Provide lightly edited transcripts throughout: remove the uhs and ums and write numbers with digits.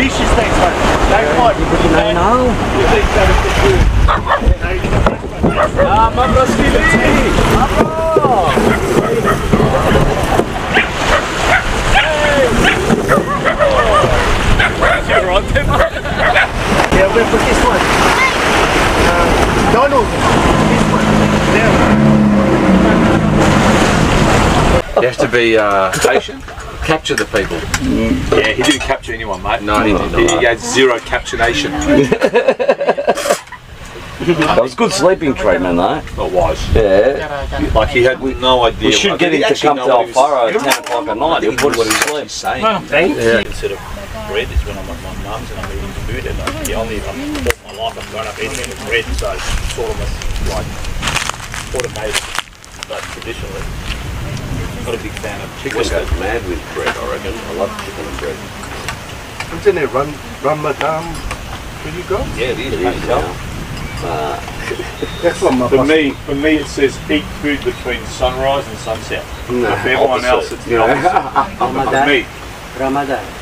vicious these ones. They fight. Yeah, we're going to put this one. Donald, this one. You have to be patient. Capture the people. Yeah, he didn't capture anyone, mate. No, he didn't. He had zero captionation. That was good sleeping treatment, though. It was. Yeah. Like he had no idea. We should get him to come to Alfaro at 10 o'clock at night. He'll put us to sleep. Saying. Well, thank you. Sort of bread is when I'm at my mum's and I'm eating food, and I'm the only all my life I've grown up eating with bread, so it's sort of like automated, but traditionally. Not a big fan of chicken. Goes mad with bread, I reckon. I love chicken and bread. It's in there, Ramadan. Where you go? Yeah, it is. That's what my for me, it says eat food between sunrise and sunset. No, for everyone else, it's the opposite. Ramadan. For me, Ramadan.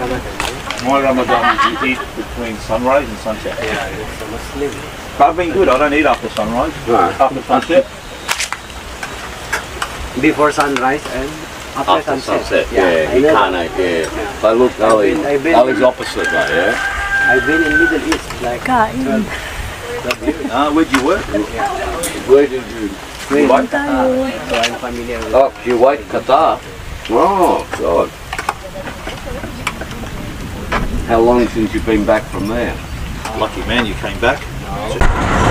Ramadan. My Ramadan is you eat between sunrise and sunset. Yeah, it's a Muslim. But I've been good. I don't eat after sunrise. Right. After sunset. Before sunrise and after sunset. Yeah, he can't eat, yeah. But look, Ali's opposite, like, yeah? I've been in Middle East, like... Where'd you work? Yeah. Where did you... Kuwait? So I'm familiar with... Oh, Kuwait, Qatar. Oh, God. How long since you've been back from there? Lucky man you came back. No.